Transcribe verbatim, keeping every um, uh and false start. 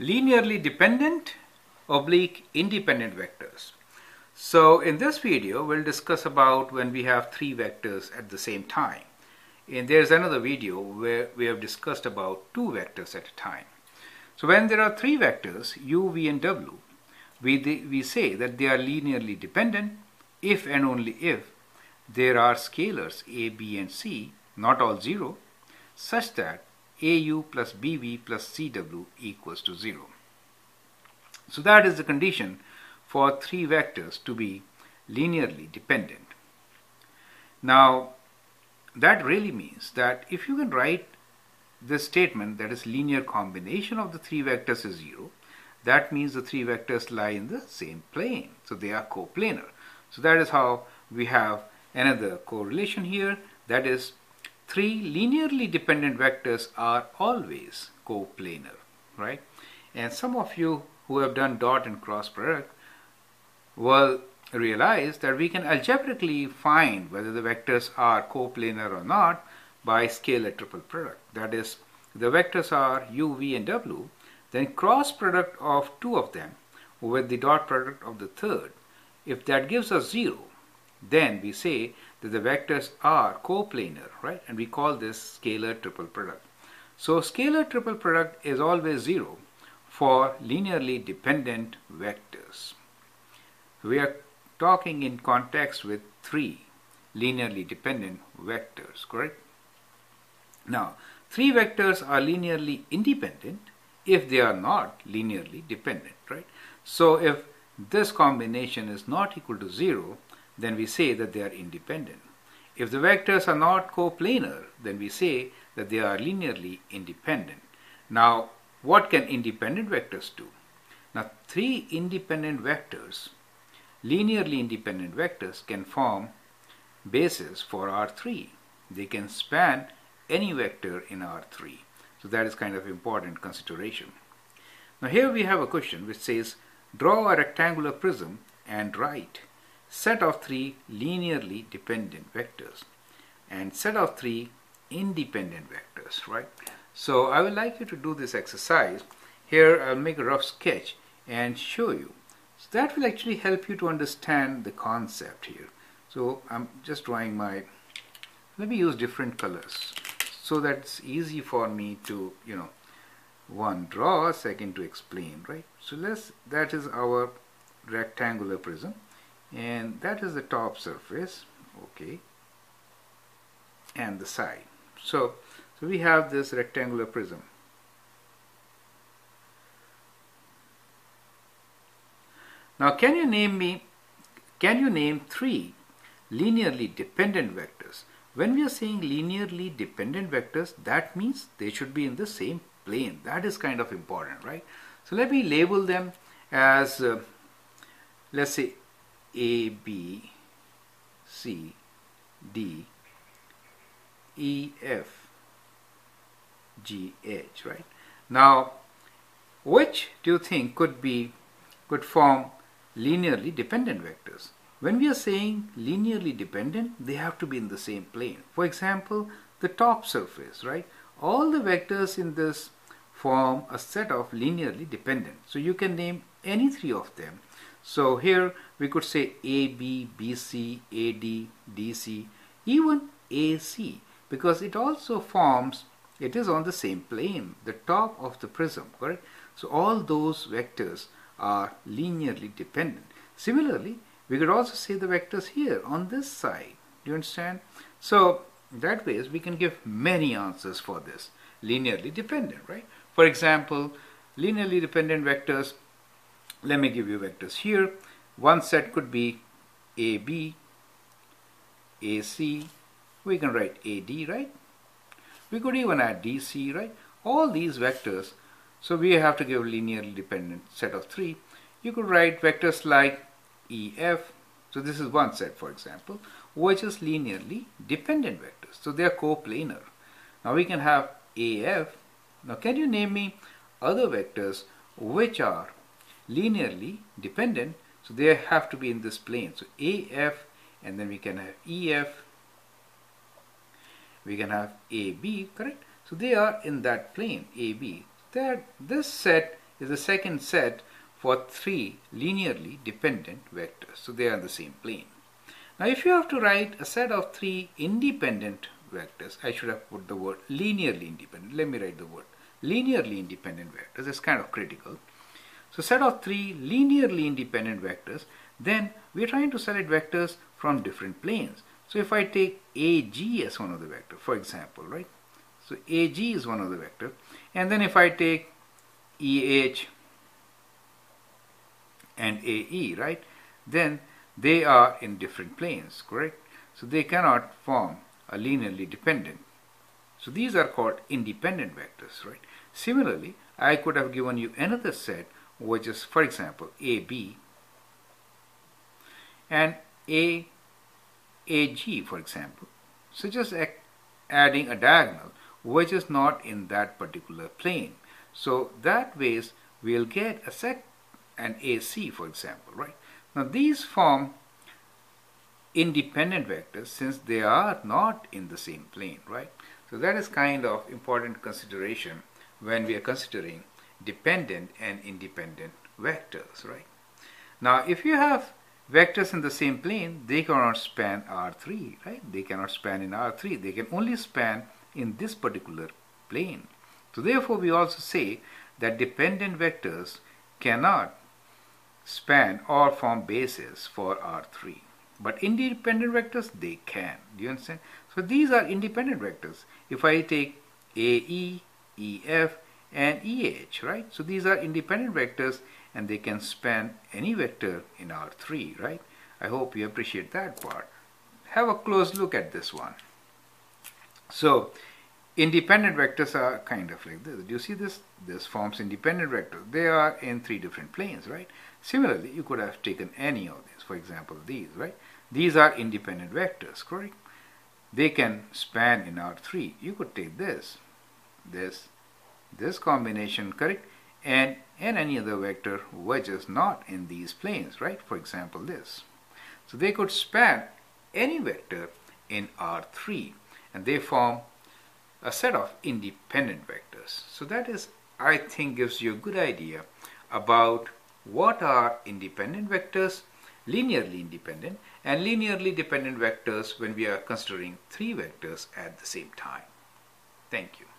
linearly dependent oblique independent vectors. So in this video we'll discuss about when we have three vectors at the same time, and there's another video where we have discussed about two vectors at a time. So when there are three vectors u, v and w, we, we say that they are linearly dependent if and only if there are scalars a, b and c, not all zero, such that au plus bv plus cw equals to zero. So that is the condition for three vectors to be linearly dependent. Now that really means that if you can write this statement that is linear combination of the three vectors is zero, that means the three vectors lie in the same plane, so they are coplanar. So that is how we have another correlation here, that is three linearly dependent vectors are always coplanar, right? And some of you who have done dot and cross product will realize that we can algebraically find whether the vectors are coplanar or not by scalar triple product. That is, the vectors are u, v and w, then cross product of two of them with the dot product of the third. If that gives us zero, then we say that the vectors are coplanar, right? And we call this scalar triple product. So scalar triple product is always zero for linearly dependent vectors. We are talking in context with three linearly dependent vectors, correct? Now, three vectors are linearly independent if they are not linearly dependent, right? So if this combination is not equal to zero, then we say that they are independent. If the vectors are not coplanar, then we say that they are linearly independent. Now, what can independent vectors do? Now, three independent vectors, linearly independent vectors, can form bases for R three. They can span any vector in R three. So that is kind of important consideration. Now here we have a question which says, draw a rectangular prism and write set of three linearly dependent vectors and set of three independent vectors, right? So I would like you to do this exercise. Here I'll make a rough sketch and show you. So that will actually help you to understand the concept here. So I'm just drawing my, let me use different colors so that's easy for me to, you know, one, draw, second to explain, right? So let's, that is our rectangular prism and that is the top surface, okay, and the side. So, so we have this rectangular prism. Now can you name me, can you name three linearly dependent vectors? When we are saying linearly dependent vectors, that means they should be in the same plane. That is kind of important, right? So let me label them as, uh, let's say, A, B, C, D, E, F, G, H, right? Now, which do you think could be, could form linearly dependent vectors? When we are saying linearly dependent, they have to be in the same plane. For example, the top surface, right? All the vectors in this form a set of linearly dependent. So you can name any three of them. So here we could say A B, B C, A D, D C, even A C, because it also forms, it is on the same plane, the top of the prism, correct? So all those vectors are linearly dependent. Similarly, we could also say the vectors here on this side. Do you understand? So that way we can give many answers for this linearly dependent, right? For example, linearly dependent vectors, let me give you vectors here. One set could be A B, A C, we can write A D, right? We could even add D C, right? All these vectors, so we have to give a linearly dependent set of three. You could write vectors like E F, so this is one set, for example, which is linearly dependent vectors, so they are coplanar. Now we can have A F. Now can you name me other vectors which are linearly dependent, so they have to be in this plane? So A F, and then we can have E F, we can have A B, correct? So they are in that plane, A B. That this set is the second set for three linearly dependent vectors. So they are on the same plane. Now if you have to write a set of three independent vectors, I should have put the word linearly independent. Let me write the word linearly independent vectors. It's kind of critical. So set of three linearly independent vectors, then we're trying to select vectors from different planes. So if I take A G as one of the vectors, for example, right? So A G is one of the vectors. And then if I take E H and A E, right? Then they are in different planes, correct? So they cannot form a linearly dependent. So these are called independent vectors, right? Similarly, I could have given you another set, which is, for example, A B and A, AG, for example. So just adding a diagonal, which is not in that particular plane. So that ways we'll get a set and A C, for example, right? Now these form independent vectors since they are not in the same plane, right? So that is kind of important consideration when we are considering dependent and independent vectors, right? Now if you have vectors in the same plane, they cannot span R three, right? They cannot span in R three. They can only span in this particular plane. So therefore we also say that dependent vectors cannot span or form bases for R three. But independent vectors, they can. Do you understand? So these are independent vectors. If I take A E, E F, and E H, right? So these are independent vectors and they can span any vector in R three, right? I hope you appreciate that part. Have a close look at this one. So independent vectors are kind of like this. Do you see this? This forms independent vectors. They are in three different planes, right? Similarly, you could have taken any of these. For example, these, right? These are independent vectors, correct? They can span in R three. You could take this, this, this combination, correct? And, and any other vector which is not in these planes, right? For example, this. So they could span any vector in R three and they form a set of independent vectors. So that is, I think, gives you a good idea about what are independent vectors, linearly independent, and linearly dependent vectors when we are considering three vectors at the same time. Thank you.